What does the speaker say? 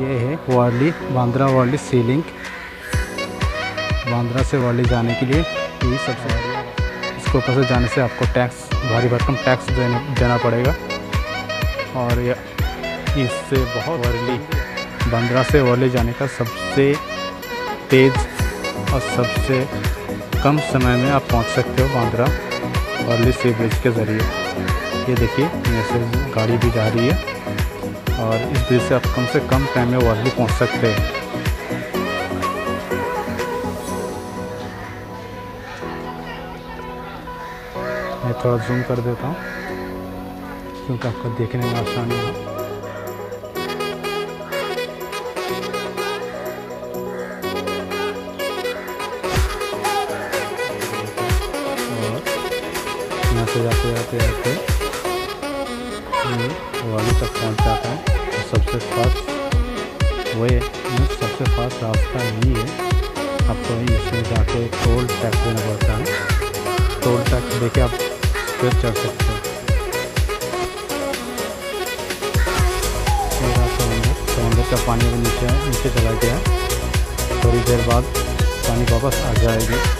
ये है Worli, Bandra Worli sea link. Bandra से वर्ली जाने के लिए ये सबसे इसके ऊपर से जाने से आपको टैक्स, भारी भरकम टैक्स देना पड़ेगा। और इससे बहुत वर्ली, बांद्रा से वर्ली जाने का सबसे तेज़ और सबसे कम समय में आप पहुंच सकते हो बांद्रा वर्ली सी ब्रिज के ज़रिए। ये देखिए ऐसे गाड़ी भी जा रही है और इस ब्रिज से आप कम से कम टाइम में वर्ली पहुंच सकते हैं। मैं थोड़ा जूम कर देता हूँ क्योंकि आपको देखने में आसानी हो। यहाँ से जाते जाते जाते वर्ली तक पहुँच जाता है। तो सबसे फास्ट रास्ता यही है। आपको इसमें जाके टोल टैक्स देना पड़ता है। टोल टैक्स देके आप फिर चढ़ सकते हैं। समुद्र का पानी नीचे चला गया। थोड़ी देर बाद पानी वापस आ जाएगा।